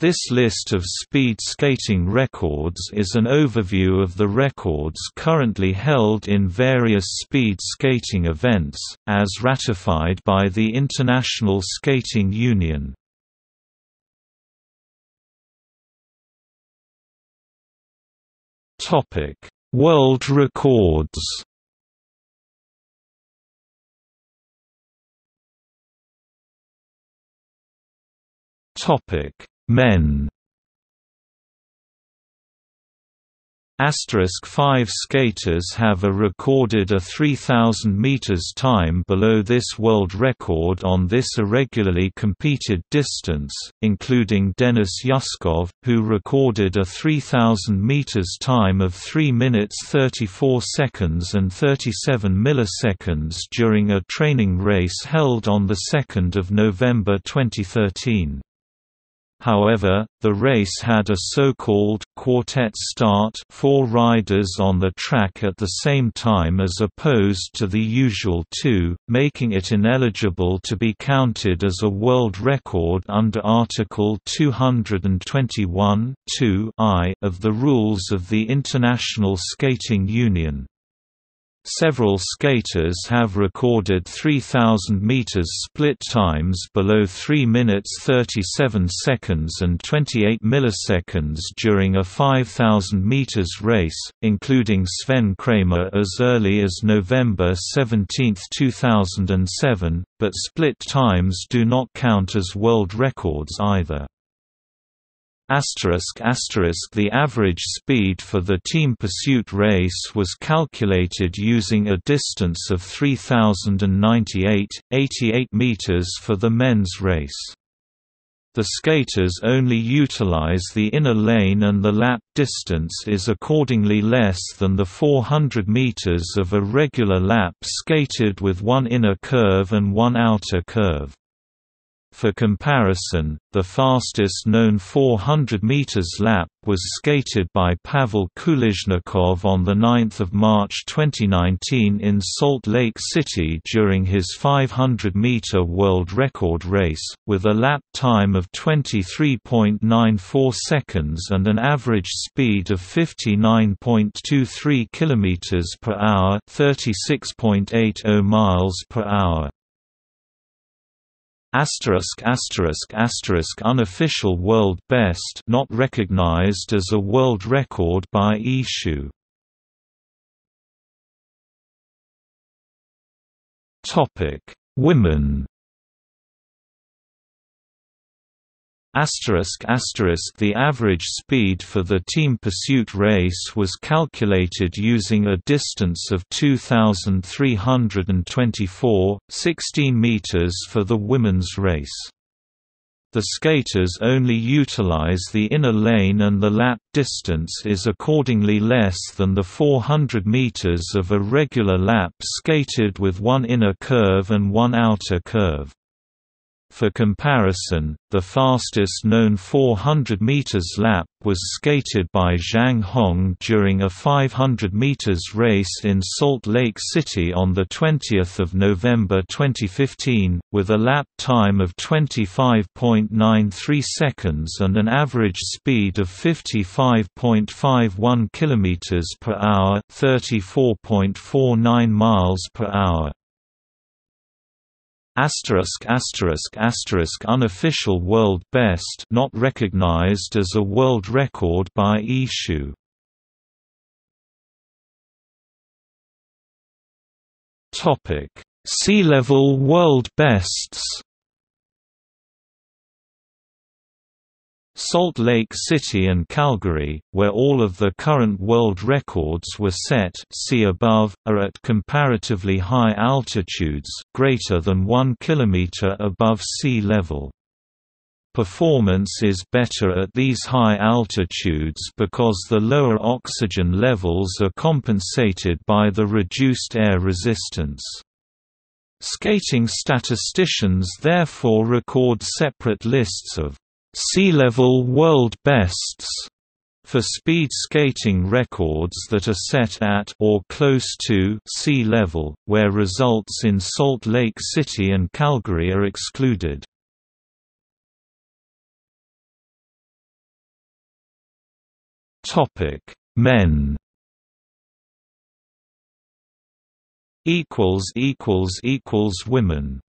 This list of speed skating records is an overview of the records currently held in various speed skating events, as ratified by the International Skating Union. World records. Men. *5 skaters have recorded a 3,000 meters time below this world record on this irregularly competed distance, including Denis Yuskov, who recorded a 3,000 meters time of 3 minutes 34 seconds and 37 milliseconds during a training race held on the 2nd of November 2013. However, the race had a so-called quartet start, 4 riders on the track at the same time as opposed to the usual 2, making it ineligible to be counted as a world record under Article 221(2)(i) of the rules of the International Skating Union. Several skaters have recorded 3,000 meters split times below 3 minutes 37 seconds and 28 milliseconds during a 5,000 meters race, including Sven Kramer as early as November 17, 2007, but split times do not count as world records either. The average speed for the team pursuit race was calculated using a distance of 3,098.88 meters for the men's race. The skaters only utilize the inner lane, and the lap distance is accordingly less than the 400 meters of a regular lap skated with one inner curve and one outer curve. For comparison, the fastest known 400 meters lap was skated by Pavel Kulizhnikov on the 9th of March 2019 in Salt Lake City during his 500-meter world record race, with a lap time of 23.94 seconds and an average speed of 59.23 kilometers per hour, 36.80 miles per hour. Unofficial world best, not recognized as a world record by ISU. Topic: Women. The average speed for the team pursuit race was calculated using a distance of 2,324.16 meters for the women's race. The skaters only utilize the inner lane, and the lap distance is accordingly less than the 400 meters of a regular lap skated with one inner curve and one outer curve. For comparison, the fastest known 400 meters lap was skated by Zhang Hong during a 500 meters race in Salt Lake City on the 20th of November 2015, with a lap time of 25.93 seconds and an average speed of 55.51 kilometers per hour, 34.49 miles per hour. Unofficial world best, not recognized as a world record by ISU. Topic: Sea level world bests. Salt Lake City and Calgary, where all of the current world records were set, see above, are at comparatively high altitudes, greater than 1 kilometer above sea level. Performance is better at these high altitudes because the lower oxygen levels are compensated by the reduced air resistance. Skating statisticians therefore record separate lists of sea level world bests for speed skating records that are set at or close to sea level, where results in Salt Lake City and Calgary are excluded. Men == Women